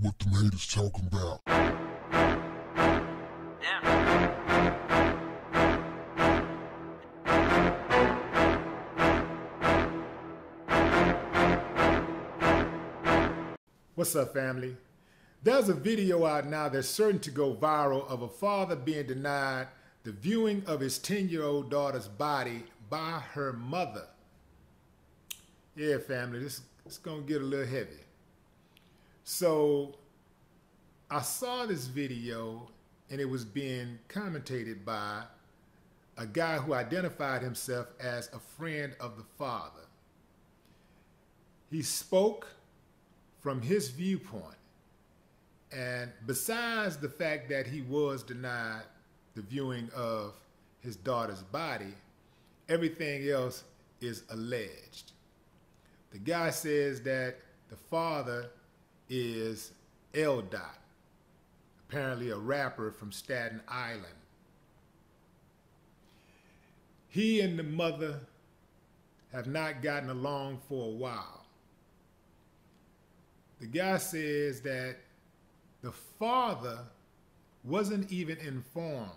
what the haters talking about. Yeah. What's up, family? There's a video out now that's certain to go viral of a father being denied the viewing of his 10-year-old daughter's body by her mother. Yeah, family, it's gonna get a little heavy. So I saw this video and it was being commentated by a guy who identified himself as a friend of the father. He spoke from his viewpoint, and besides the fact that he was denied the viewing of his daughter's body, everything else is alleged. The guy says that the father is L. Dot, apparently a rapper from Staten Island. He and the mother have not gotten along for a while. The guy says that the father wasn't even informed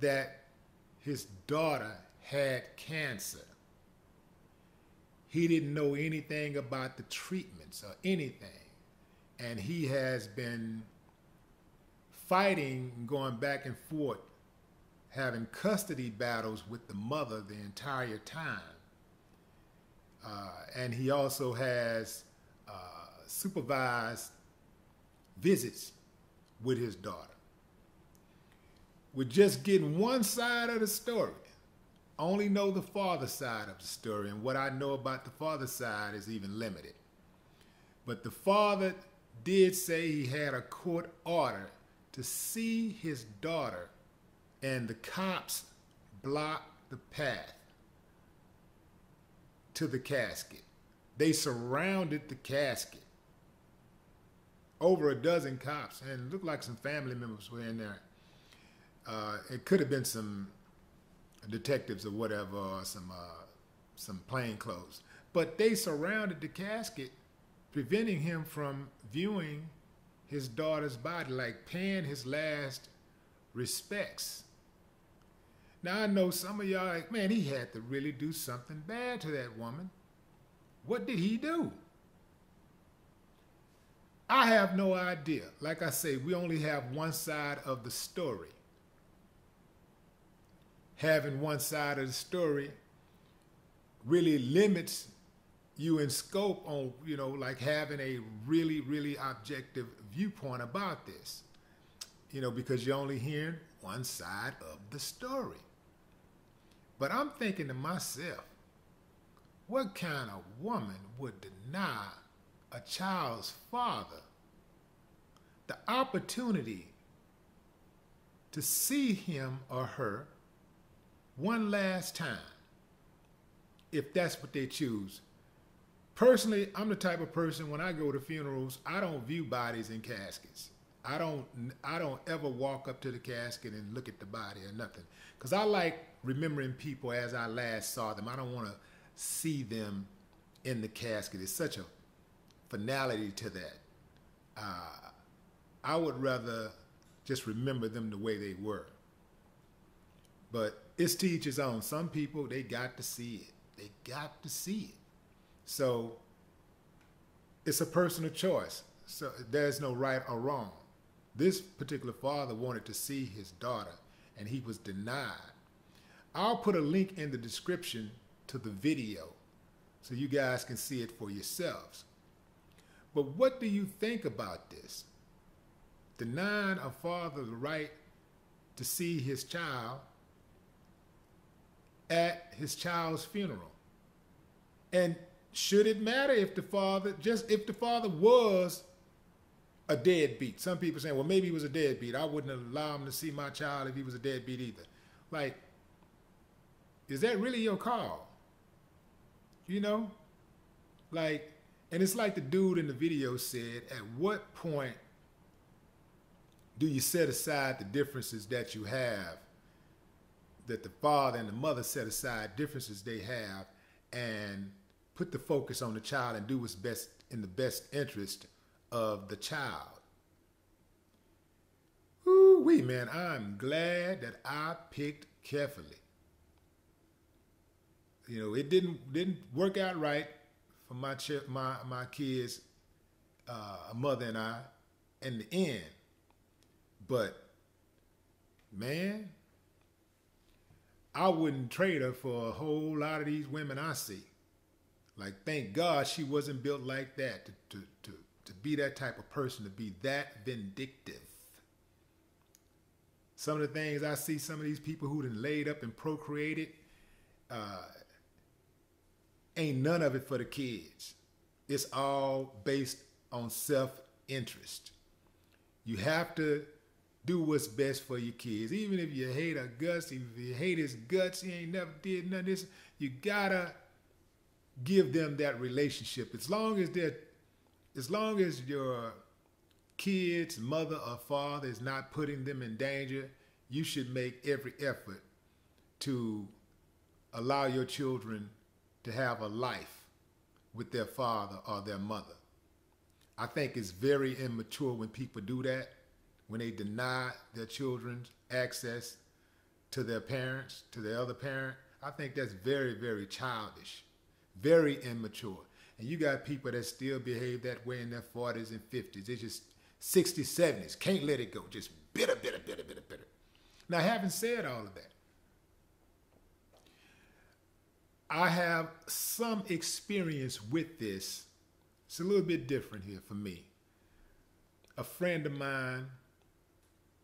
that his daughter had cancer. He didn't know anything about the treatments or anything. And he has been fighting, going back and forth, having custody battles with the mother the entire time. And he also has supervised visits with his daughter. We're just getting one side of the story. I only know the father side of the story, and what I know about the father side is even limited. But the father did say he had a court order to see his daughter, and the cops blocked the path to the casket. They surrounded the casket. Over a dozen cops, and it looked like some family members were in there. It could have been some detectives or whatever, or some plainclothes. But they surrounded the casket, preventing him from viewing his daughter's body, like paying his last respects. Now, I know some of y'all are like, man, he had to really do something bad to that woman. What did he do? I have no idea. Like I say, we only have one side of the story. Having one side of the story really limits you in scope on, you know, like having a really, really objective viewpoint about this, you know, because you're only hearing one side of the story. But I'm thinking to myself, what kind of woman would deny a child's father the opportunity to see him or her one last time, if that's what they choose? Personally, I'm the type of person, when I go to funerals, I don't view bodies in caskets. I don't ever walk up to the casket and look at the body or nothing, because I like remembering people as I last saw them. I don't want to see them in the casket. It's such a finality to that. I would rather just remember them the way they were. But it's to each his own. Some people, they got to see it. They got to see it. So it's a personal choice. So there's no right or wrong. This particular father wanted to see his daughter, and he was denied. I'll put a link in the description to the video so you guys can see it for yourselves. But what do you think about this? Denying a father the right to see his child at his child's funeral. And should it matter if the father, just if the father was a deadbeat? Some people saying, well, maybe he was a deadbeat. I wouldn't allow him to see my child if he was a deadbeat either. Like, is that really your call? You know? Like, and it's like the dude in the video said, at what point do you set aside the differences that you have, that the father and the mother set aside differences they have, and put the focus on the child and do what's best in the best interest of the child. Ooh-wee, man, I'm glad that I picked carefully. You know, it didn't work out right for my kids, mother and I, in the end. But, man, I wouldn't trade her for a whole lot of these women I see. Like, thank God she wasn't built like that, to be that type of person, to be that vindictive. Some of the things I see, some of these people who done laid up and procreated, ain't none of it for the kids. It's all based on self-interest. You have to do what's best for your kids. Even if you hate her guts, if you hate his guts, he ain't never did none of this, you gotta give them that relationship. As long as your kid's mother or father is not putting them in danger, you should make every effort to allow your children to have a life with their father or their mother. I think it's very immature when people do that, when they deny their children access to their parents, to their other parent. I think that's very, very childish, very immature. And you got people that still behave that way in their 40s and 50s. They just 60s, 70s, can't let it go. Just bitter, bitter, bitter, bitter, bitter. Now, having said all of that, I have some experience with this. It's a little bit different here for me. A friend of mine,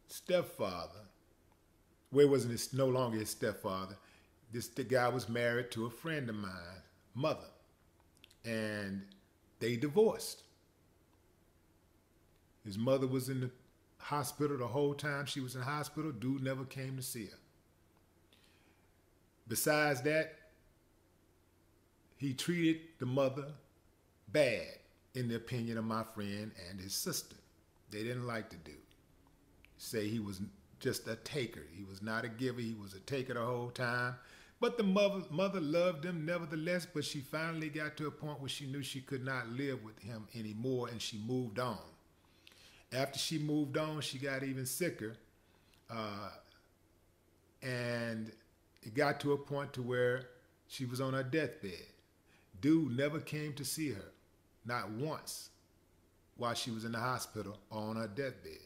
stepfather, well, it wasn't his, no longer his stepfather. The guy was married to a friend of mine, mother, and they divorced. His mother was in the hospital the whole time she was in the hospital. Dude never came to see her. Besides that, he treated the mother bad, in the opinion of my friend and his sister. They didn't like the dude. Say he was just a taker. He was not a giver. He was a taker the whole time. But the mother loved him nevertheless, but she finally got to a point where she knew she could not live with him anymore, and she moved on. After she moved on, she got even sicker, and it got to a point to where she was on her deathbed. Dude never came to see her, not once, while she was in the hospital or on her deathbed.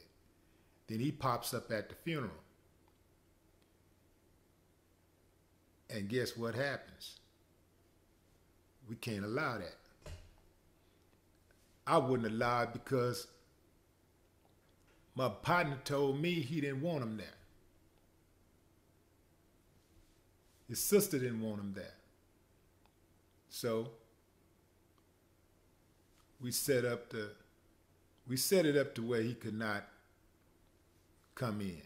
Then he pops up at the funeral. And guess what happens? We can't allow that. I wouldn't allow it because my partner told me he didn't want him there. His sister didn't want him there. So we set it up to where he could not come in.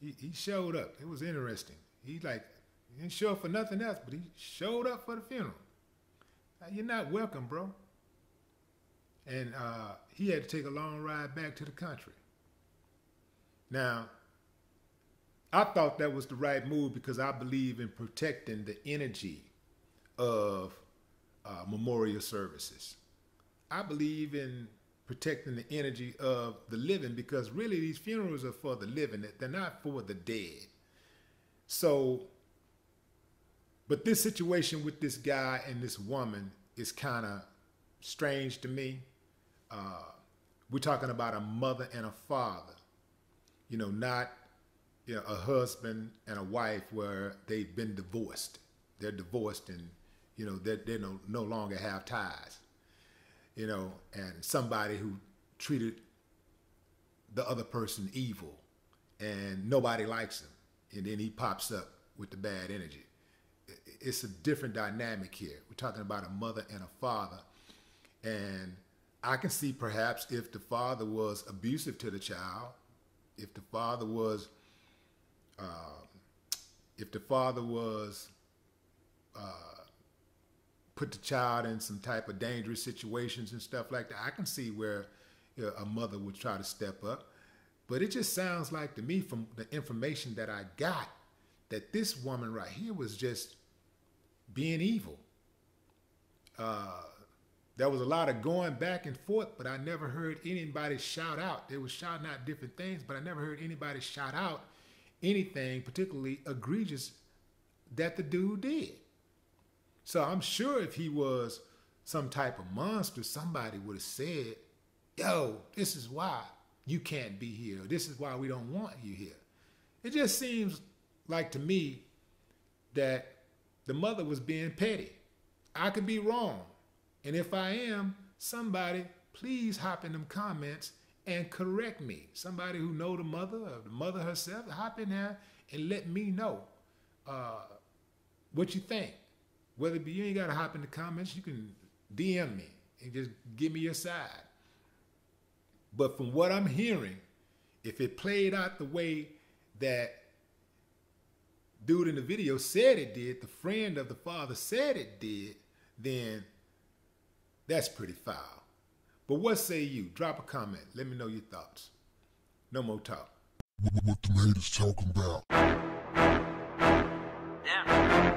He showed up. It was interesting. He didn't show up for nothing else, but he showed up for the funeral. Now, you're not welcome, bro. And he had to take a long ride back to the country. Now, I thought that was the right move because I believe in protecting the energy of memorial services. I believe in protecting the energy of the living because really these funerals are for the living. They're not for the dead. So, but this situation with this guy and this woman is kind of strange to me. We're talking about a mother and a father, you know, not a husband and a wife where they've been divorced. They're divorced and they no longer have ties, and somebody who treated the other person evil and nobody likes him. And then he pops up with the bad energy. It's a different dynamic here. We're talking about a mother and a father. And I can see perhaps if the father was abusive to the child, if the father was, put the child in some type of dangerous situations and stuff like that, I can see where a mother would try to step up. But it just sounds like to me from the information that I got that this woman right here was just being evil. There was a lot of going back and forth, but I never heard anybody shout out. They were shouting out different things, but I never heard anybody shout out anything particularly egregious that the dude did. So I'm sure if he was some type of monster, somebody would have said, yo, this is why you can't be here. This is why we don't want you here. It just seems like to me that the mother was being petty. I could be wrong. And if I am, somebody please hop in them comments and correct me. Somebody who know the mother or the mother herself, hop in there and let me know what you think. Whether it be, you ain't got to hop in the comments, you can DM me and just give me your side. But from what I'm hearing, if it played out the way that dude in the video said it did, the friend of the father said it did, then that's pretty foul. But what say you? Drop a comment. Let me know your thoughts. No more talk. What the haters talking about? Yeah.